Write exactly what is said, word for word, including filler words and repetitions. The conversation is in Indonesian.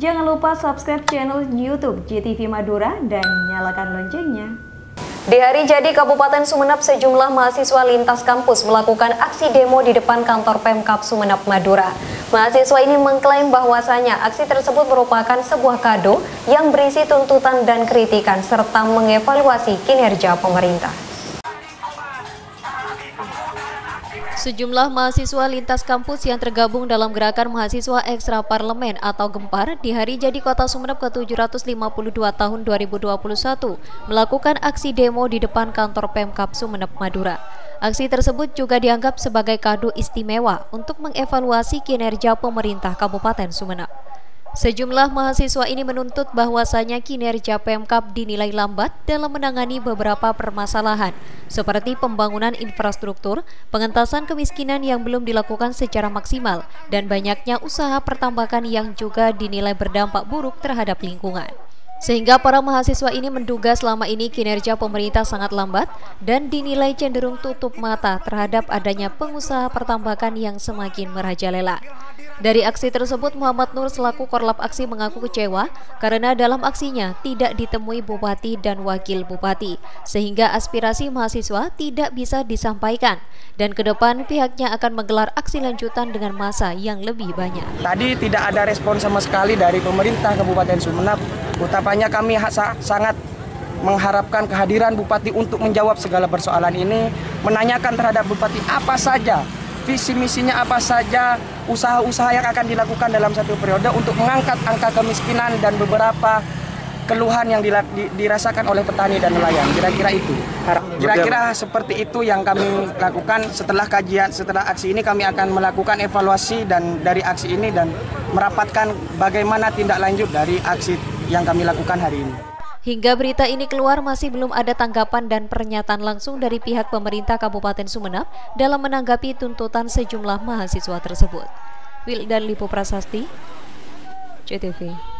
Jangan lupa subscribe channel YouTube J T V Madura dan nyalakan loncengnya. Di hari jadi Kabupaten Sumenep, sejumlah mahasiswa lintas kampus melakukan aksi demo di depan kantor Pemkab Sumenep Madura. Mahasiswa ini mengklaim bahwasanya aksi tersebut merupakan sebuah kado yang berisi tuntutan dan kritikan serta mengevaluasi kinerja pemerintah. Sejumlah mahasiswa lintas kampus yang tergabung dalam gerakan mahasiswa ekstra parlemen atau gempar di hari jadi Kota Sumenep ke tujuh ratus lima puluh dua tahun dua ribu dua puluh satu melakukan aksi demo di depan kantor Pemkab Sumenep Madura. Aksi tersebut juga dianggap sebagai kado istimewa untuk mengevaluasi kinerja pemerintah Kabupaten Sumenep. Sejumlah mahasiswa ini menuntut bahwasanya kinerja Pemkab dinilai lambat dalam menangani beberapa permasalahan seperti pembangunan infrastruktur, pengentasan kemiskinan yang belum dilakukan secara maksimal, dan banyaknya usaha pertambakan yang juga dinilai berdampak buruk terhadap lingkungan. Sehingga para mahasiswa ini menduga selama ini kinerja pemerintah sangat lambat dan dinilai cenderung tutup mata terhadap adanya pengusaha pertambakan yang semakin merajalela. Dari aksi tersebut, Muhammad Nur selaku korlap aksi mengaku kecewa karena dalam aksinya tidak ditemui bupati dan wakil bupati, sehingga aspirasi mahasiswa tidak bisa disampaikan. Dan ke depan pihaknya akan menggelar aksi lanjutan dengan massa yang lebih banyak. Tadi tidak ada respon sama sekali dari pemerintah Kabupaten Sumenep. Utamanya kami sangat mengharapkan kehadiran bupati untuk menjawab segala persoalan ini, menanyakan terhadap bupati apa saja, visi misinya apa saja, usaha-usaha yang akan dilakukan dalam satu periode untuk mengangkat angka kemiskinan dan beberapa keluhan yang dirasakan oleh petani dan nelayan. Kira-kira itu. Kira-kira seperti itu yang kami lakukan. Setelah kajian, setelah aksi ini kami akan melakukan evaluasi dan dari aksi ini dan merapatkan bagaimana tindak lanjut dari aksi yang kami lakukan hari ini. Hingga berita ini keluar masih belum ada tanggapan dan pernyataan langsung dari pihak pemerintah Kabupaten Sumenep dalam menanggapi tuntutan sejumlah mahasiswa tersebut. Wildan Lipoprasasti, J T V.